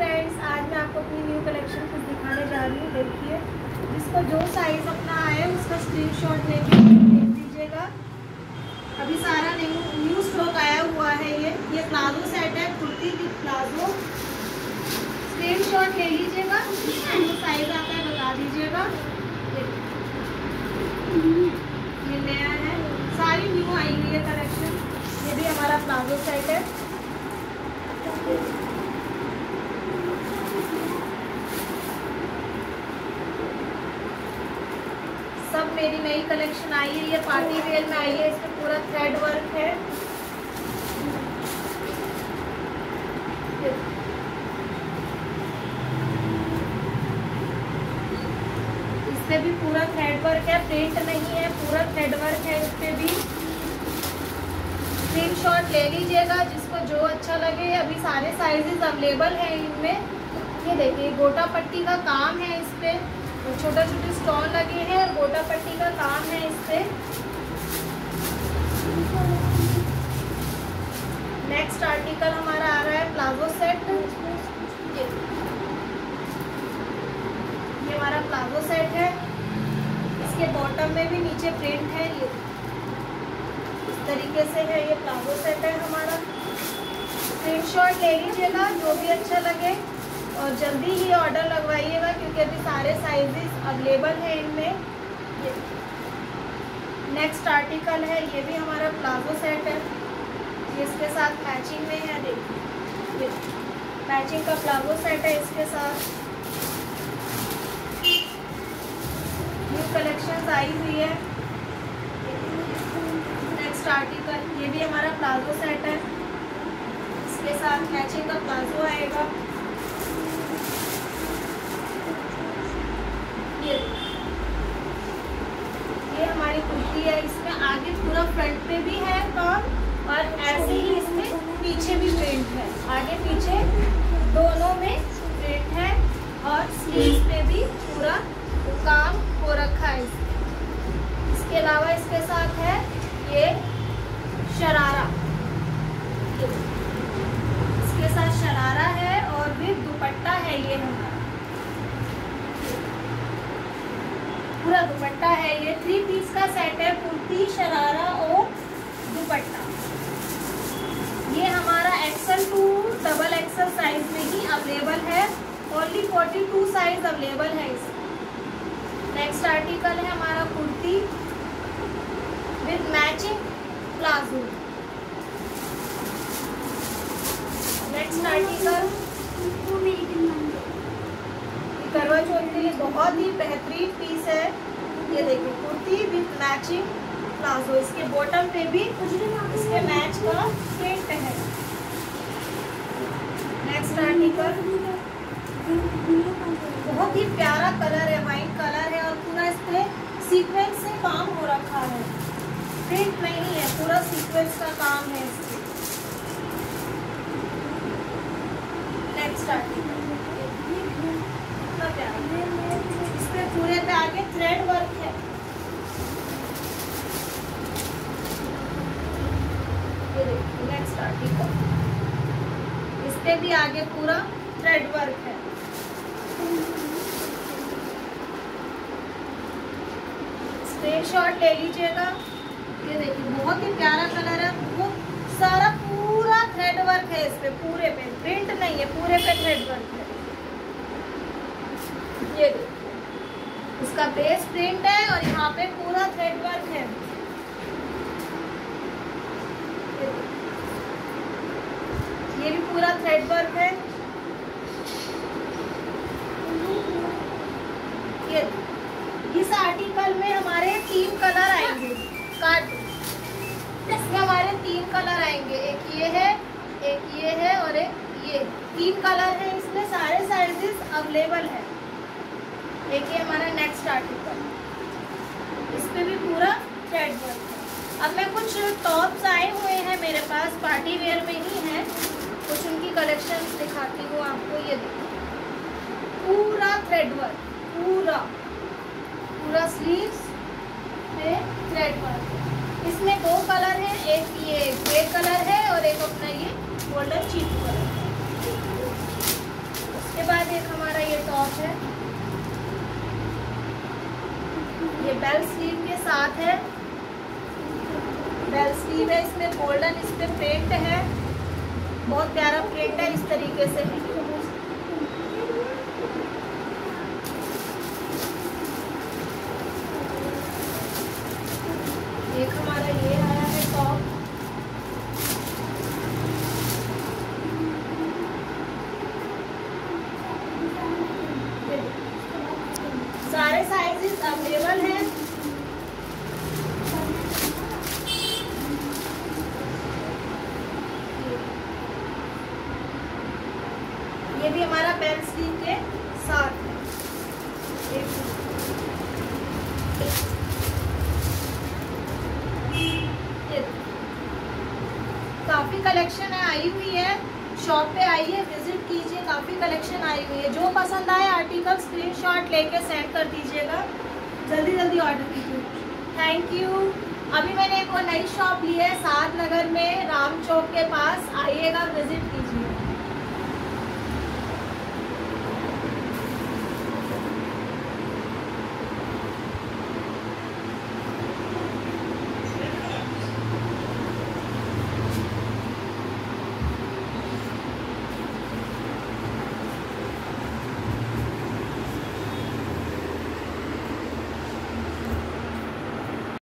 Friends, आज मैं आपको अपनी न्यू कलेक्शन कुछ दिखाने जा रही हूँ। देखिए, जिसको जो साइज़ अपना आए उसका स्क्रीनशॉट लेके देख लीजिएगा। अभी सारा न्यू स्टॉक आया हुआ है। ये प्लाजो सेट है, कुर्ती की प्लाजो। स्क्रीनशॉट ले लीजिएगा, जो साइज़ आता है बता दीजिएगा। ये नया है, सारी न्यू आई हुई है कलेक्शन। ये भी हमारा प्लाजो सेट है। सब मेरी नई कलेक्शन आई है। ये पार्टी वेयर में आई है, इसमें पूरा थ्रेड वर्क है। इसमें भी पूरा थ्रेड वर्क है, प्रिंट नहीं है, पूरा थ्रेड वर्क है। इसमें भी स्क्रीनशॉट ले लीजिएगा, जिसको जो अच्छा लगे। अभी सारे साइजेस अवेलेबल हैं इनमें। ये देखिए, गोटा पट्टी का काम है इस पर। छोटा छोटे स्टॉल लगे हैं और गोटा पट्टी का काम है इससे। नेक्स्ट आर्टिकल हमारा आ रहा है प्लाजो सेट। ये हमारा प्लाजो सेट है। इसके बॉटम में भी नीचे प्रिंट है। ये इस तरीके से है, ये प्लाजो सेट है हमारा। स्क्रीनशॉट ले लीजिएगा जो भी अच्छा लगे और जल्दी ही ऑर्डर लगवाइएगा, क्योंकि अभी सारे साइजेस अवेलेबल हैं इनमें। नेक्स्ट आर्टिकल है, ये भी हमारा प्लाजो सेट है। ये इसके साथ मैचिंग में है। देखिए, मैचिंग का प्लाजो सेट है इसके साथ। न्यू कलेक्शंस आई हुई है। नेक्स्ट आर्टिकल, ये भी हमारा प्लाजो सेट है। इसके साथ मैचिंग का प्लाजो आएगा। ये हमारी कुर्ती है। इसमें आगे पूरा फ्रंट पे भी है काम, और ऐसे ही इसमें पीछे भी प्रिंट है। आगे पीछे दोनों में प्रिंट है, और स्लीव पे भी पूरा काम हो रखा है। इसके अलावा इसके साथ है ये शरारा। इसके साथ शरारा है और भी दुपट्टा है। ये हमारा पूरा दुपट्टा है। ये 3 पीस का सेट है, कुर्ती, शरारा और दुपट्टा। ये हमारा XL to XXL साइज में ही अवेलेबल है। ओनली 42 साइज अवेलेबल है इसमें। नेक्स्ट आर्टिकल है हमारा kurti with matching palazzo. Next article Karva Chauth के लिए बहुत ही बेहतरीन पीस है। ये देखिए, कुर्ती विथ मैचिंग प्लाजो। इसके बॉटम पे भी इसके मैच का प्रिंट है। नेक्स्ट आर्टिकल बहुत ही प्यारा कलर है, वाइट कलर है, और पूरा इस पे सीक्वेंस से काम हो रखा है। प्रिंट नहीं है, पूरा सीक्वेंस का काम है इसमें। नेक्स्ट आर्टिकल, इसमें पूरे पे आगे थ्रेड वर्क है। ये देखिए, नेक्स्ट आर्टिकल, इसपे भी आगे पूरा थ्रेड वर्क है। स्क्रीनशॉट ले लीजिएगा। ये देखिए, बहुत ही प्यारा कलर है। वो सारा पूरा थ्रेड वर्क है इसपे, पूरे पे प्रिंट नहीं है, पूरे पे थ्रेड वर्क है। ये देखिए, इसका बेस प्रिंट है और यहाँ पे पूरा थ्रेड वर्क है। ये भी पूरा थ्रेड वर्क है। ये इस आर्टिकल में हमारे 3 कलर आएंगे। इसमें हमारे 3 कलर आएंगे। एक ये है, एक ये है, और एक ये। 3 कलर है इसमें, सारे साइजेस अवेलेबल है। देखिए हमारा नेक्स्ट आर्टिकल, इस पर भी पूरा थ्रेड वर्क है। अब मैं कुछ टॉप्स आए हुए हैं मेरे पास, पार्टी वेयर में ही हैं, कुछ उनकी कलेक्शन दिखाती हूँ आपको। ये देखिए, पूरा थ्रेड वर्क, पूरा स्लीव्स पे थ्रेड वर्क। इसमें 2 कलर हैं, एक ये ग्रे कलर है और एक अपना ये गोल्डन चीकू कलर है। बेल स्लीव के साथ है, बेल स्लीव है, इसमें गोल्डन इस पे प्रिंट है, बहुत प्यारा प्रिंट है इस तरीके से। एक हमारा ये आया है टॉप, सारे साइजेस अवेलेबल हैं। ये भी हमारा बेल स्लीव के साथ है। काफी कलेक्शन आई हुई है, शॉप पे आइए, विजिट कीजिए, काफ़ी कलेक्शन आई हुई है। जो पसंद आए आर्टिकल स्क्रीनशॉट लेके सेंड कर दीजिएगा, जल्दी जल्दी ऑर्डर कीजिए। Thank you. अभी मैंने एक और नई शॉप ली है सात नगर में, राम चौक के पास, आइएगा विजिट कीजिए।